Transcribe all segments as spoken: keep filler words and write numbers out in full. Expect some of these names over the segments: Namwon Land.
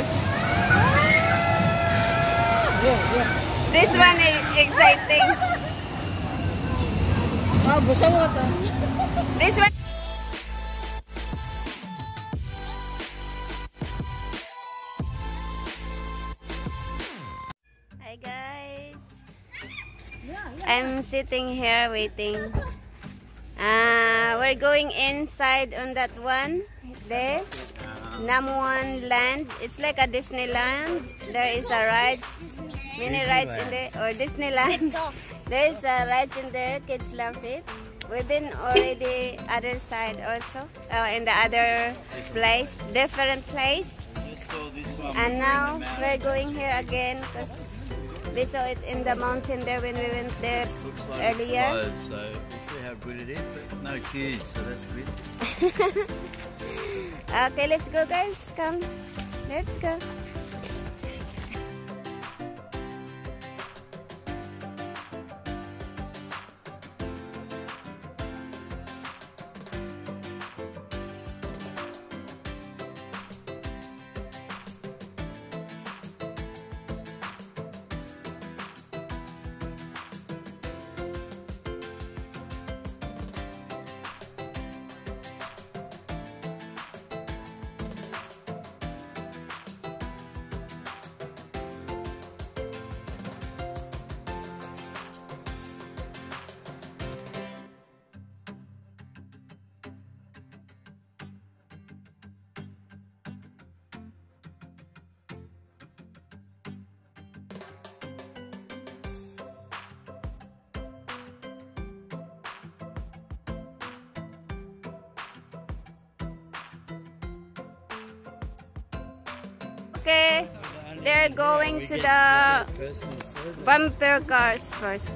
Yeah, yeah. This one is exciting. Wow, busa water. This one. Hi guys. I'm sitting here waiting. Uh, we're going inside on that one. There. Namwon Land. It's like a Disneyland. There is a ride, mini rides in there, or Disneyland. There is a rides in there. Kids loved it. We've been already other side also, uh, in the other place, different place. And now we're going here again because we saw it in the mountain there when we went there earlier. Looks like it's live, so we'll see how good it is, but no kids, so that's good. Okay, let's go guys, come, let's go. Okay, they're going to the bumper cars first.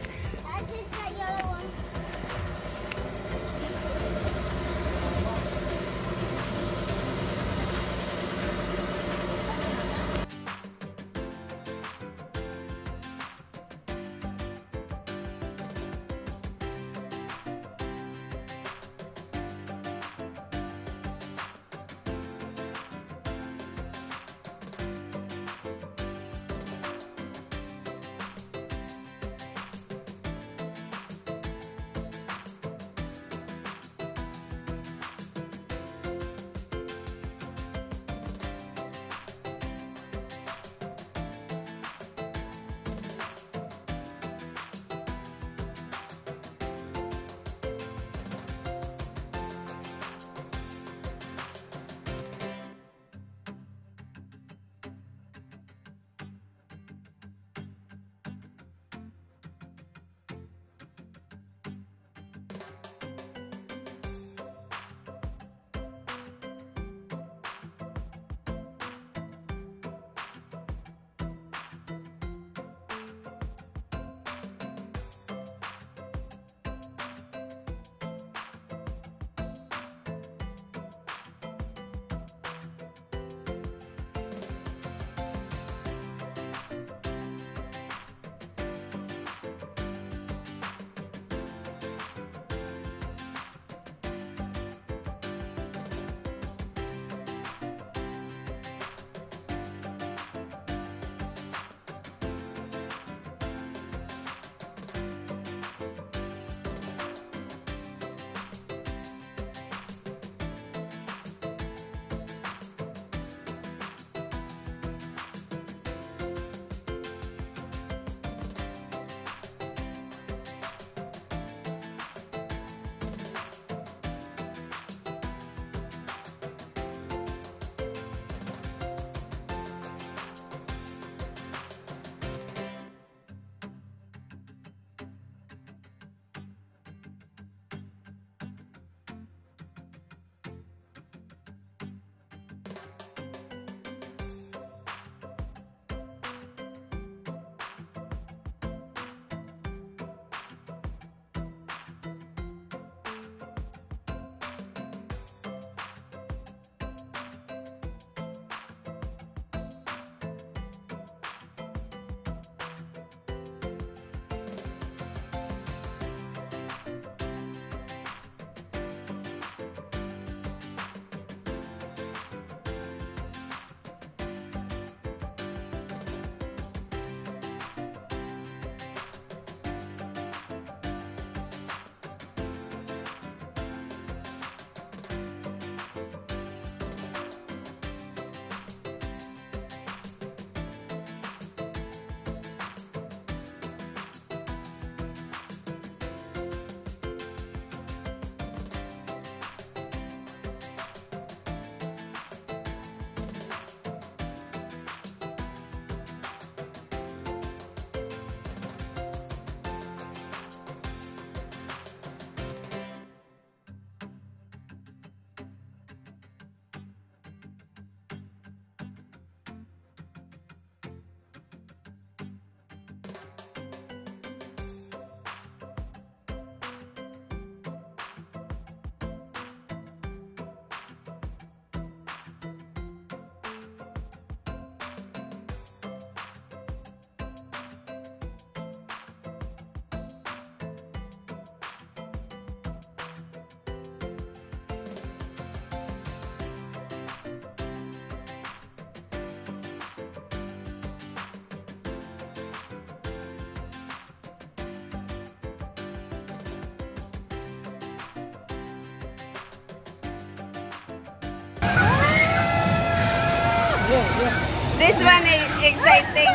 This one is exciting.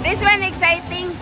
This one exciting.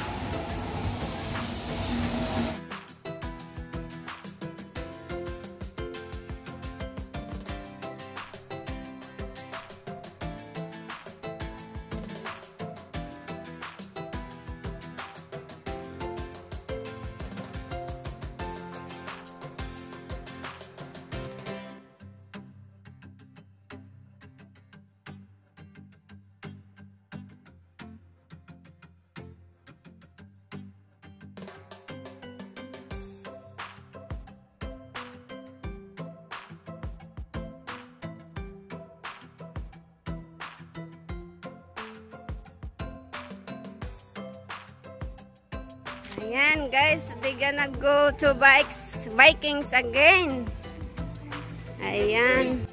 Ayan guys, they gonna go to bikes, Vikings again. Ayan.